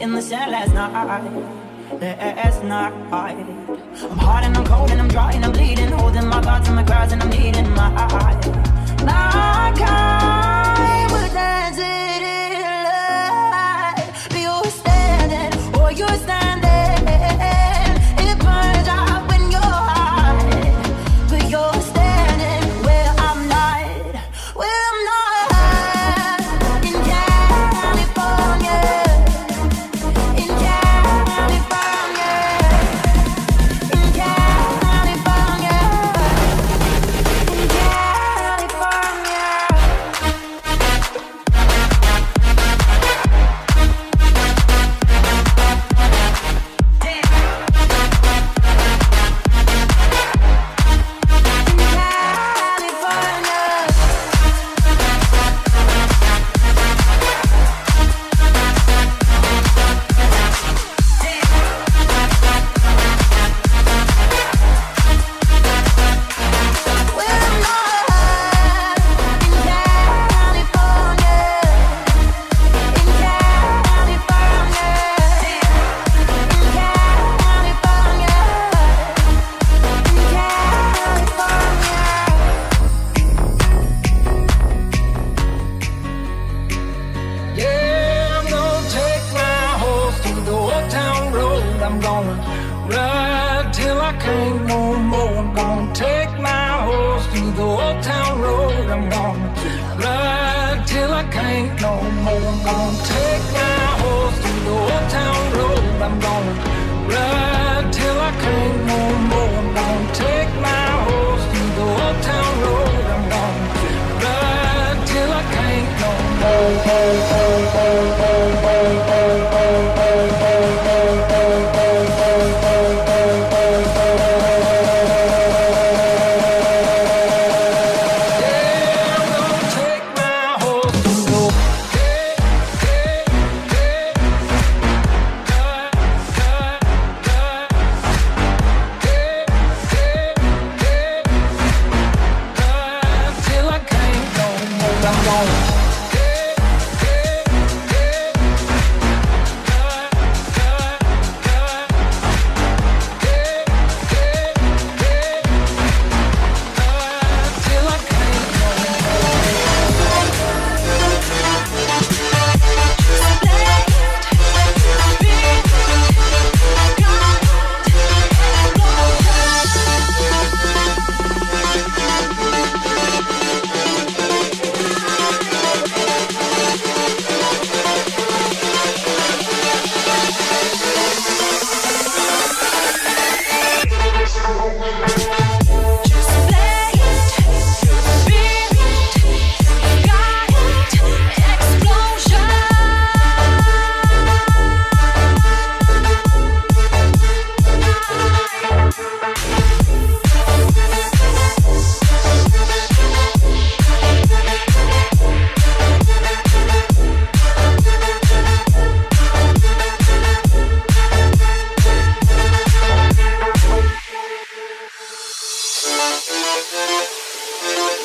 in the sand last night. I'm hot and I'm cold and I'm dry and I'm bleeding, holding my thoughts and my cries and I'm needing my eyes. My kind would dance it in light, but you're standing, or you're standing. It burns out when you're high, but you're standing where I'm not, where I'm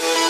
not.